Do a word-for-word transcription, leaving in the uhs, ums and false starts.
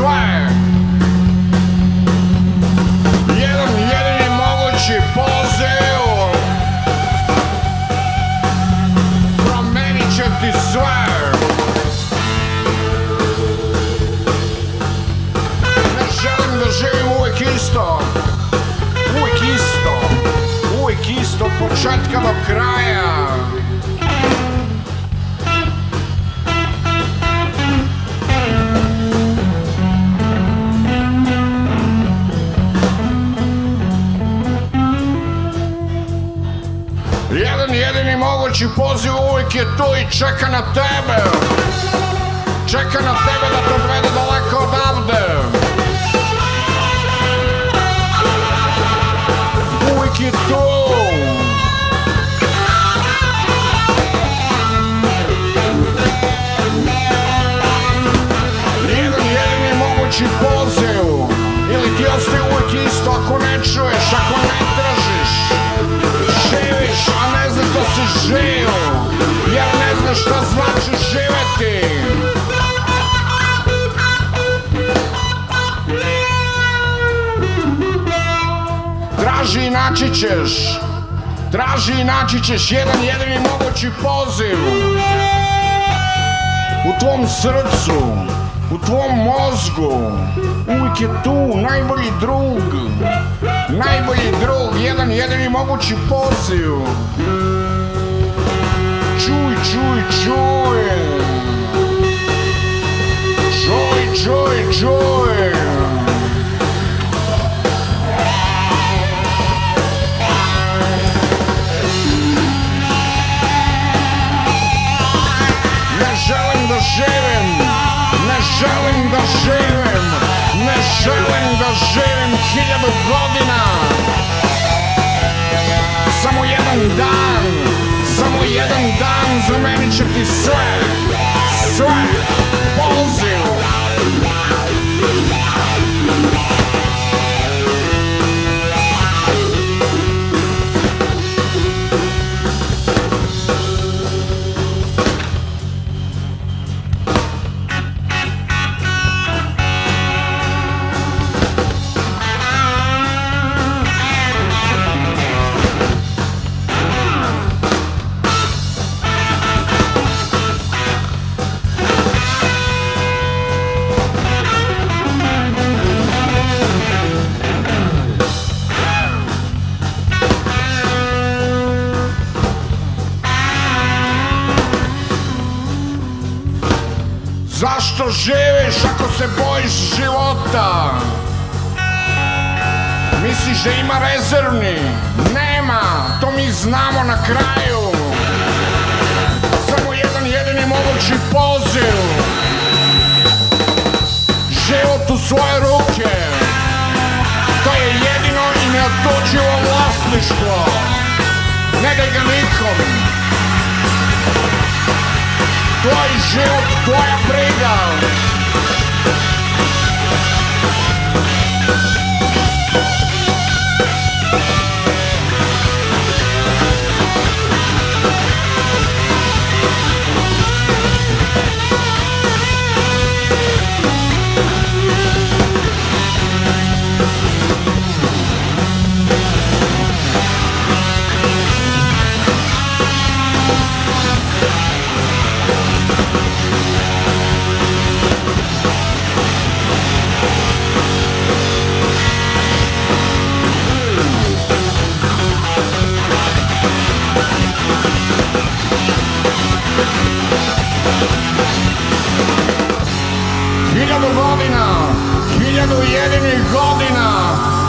swear. Jednom jedini mogući poziv, promenit će ti swear. Ne želim da živim uvijek isto, uvijek isto, uvijek isto od početka do kraja. Jedan jedini mogući poziv uvijek je tu I čeka na tebe. Čeka na tebe da te odvede daleko odavde. Uvijek je tu. Jedan jedini mogući poziv. Ili ti ostaje uvijek isto ako ne čuješ, ako ne tražiš. Živiš, a ne znaš da si živ, jer ne znaš šta znači živeti. Traži I naći ćeš, traži I naći ćeš jedan jedini mogući poziv. U tvom srcu, u tvom mozgu, uvijek je tu najbolji drug. Najbolji drug, jedan jedini mogući poziv. Čuj, čuj, čuj. Čuj, čuj, čuj. Ne želim da živim, ne želim da živim. Ne želim da živim hiljadu godina. Samo jedan dan, samo jedan dan zamenit će ti sve, sve poziv. Zašto živiš ako se bojiš života? Misliš da ima rezervni? Nema, to mi znamo na kraju. Samo jedan jedini mogući poziv. Život u svoje ruke. To je jedino I neotuđivo vlasništvo. Ne daj ga nikom. Tvoj život, tvoja briga. Hiljadu godina, hiljadu jedinih godina.